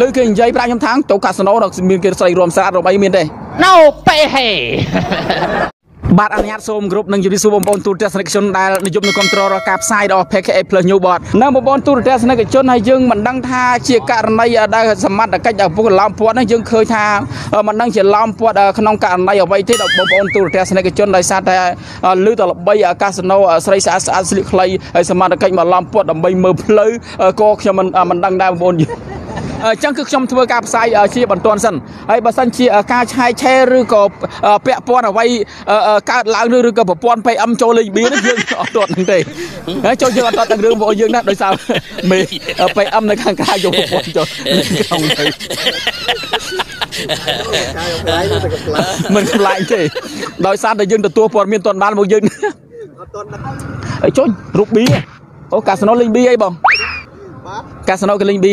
លើគេនិយាយប្រាក់ខ្ញុំថាទៅកាស៊ីណូដល់មានគេស្រីរួមស្រាតរបស់អីមានទេណូប៉េហេ បាទអនុញ្ញាតសូមគ្រប់នឹងជម្រាបសួរបងប្អូនទូរទស្សនិកជនដែលនិយមនៅគាំទ្ររកការផ្សាយដល់ អញ្ចឹងគឺខ្ញុំធ្វើការផ្សាយជាបន្តសិនហើយបើសិនជាការឆាយឆែឬក៏ពាក់ព័ន្ធអ្វីកើតឡើងឬក៏ប្រព័ន្ធ បាទកាស៊ីណូគេលេងបៀអី ខ្ញុំមិនដឹងបងប្អូនយើងឥឡូវកាស៊ីណូគេលេងល្បែងប្រាប់គេលេងឲ្យ ត្រូវវល់ចាក់ផ្សាយផ្ទាល់នេះនៅខាងមុខកាស៊ីណូគេហៅជីវិនតែម្ដងគឺមានរូបវាផងរូបវារូបកត់លុកលាក់ផងហើ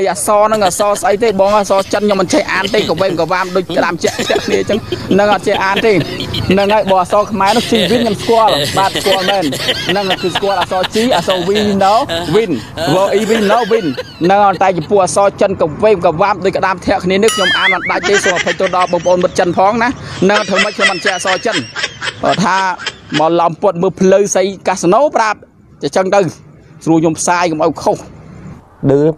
យអក្សរនឹងអក្សរស្អីទេបងអក្សរចិនខ្ញុំមិនចេះអានទេក៏វិញក៏បានដូចតាមចាក់នេះអញ្ចឹងនឹងអត់ចេះអានទេនឹងហើយបើអក្សរខ្មែរនោះជីវិនខ្ញុំស្គាល់បាទស្គាល់មែននឹងគឺស្គាល់អក្សរជីអក្សរវីនៅវិនវល់អ៊ីវិនណូវិនណងតែជាពួកអក្សរចិនក៏វេបក៏វាមដូចក្តាមធាក់គ្នានេះខ្ញុំអានអត់ដាច់ទេសូមអភ័យទោសដល់បងប្អូនមិត្តចិនផងណា នៅធ្វើម៉េចខ្ញុំមិនចេះអក្សរចិនថាមកឡំពុតមើលភ្លើងគេស្អីវាមិនដែលមានការងារធ្វើឡំពុត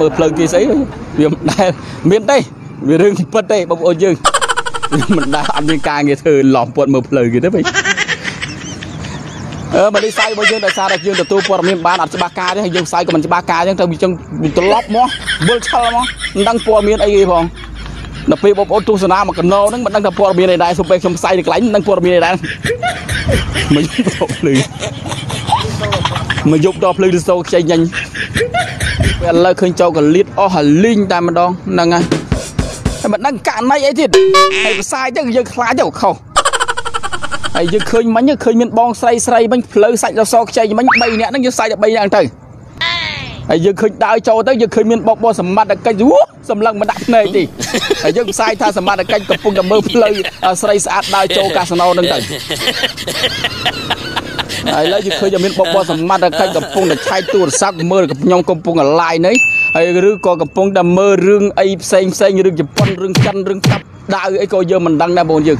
មើលភ្លើងគេទេវិញបើនេះស្អីរបស់យើងដោយសារតែយើងទទួលព័ត៌មានបានអត់ច្បាស់ការទេហើយយើងផ្សាយក៏មិនច្បាស់ការអញ្ចឹងទៅវាចឹងត្រឡប់មក ដល់ពេលបងប្អូនទស្សនាមកកណោហ្នឹងមិនដឹងថាព័ត៌មានអីដែរសុំពេលខ្ញុំផ្សាយតែខ្លាញ់នឹងព័ត៌មានអីដែរមិនយកដល់ភ្លើងទៅ ហើយយើងឃើញដើរចូលទៅយើងឃើញមានបបបសម្បត្តិកិច្ចសម្លឹងមិនដាក់ភ្នែកទេហើយយើងផ្សាយថាសម្បត្តិកិច្ចកំពុងតែមើលផ្លូវស្រីស្អាតដើរចូលកាស៊ីណូហ្នឹងទៅឥឡុងយើងឃើញតែមានបបបសម្បត្តិកិច្ចកំពុងតែឆែកទូរស័ព្ទមើលកំខ្ញុំកំពុងតែឡាយនេះហើយឬក៏កំពុងតែមើលរឿងអីផ្សេងៗរឿងជប៉ុនរឿងចិនរឿងកាប់ដើរអីក៏យើងមិនដឹងដែរបងយើង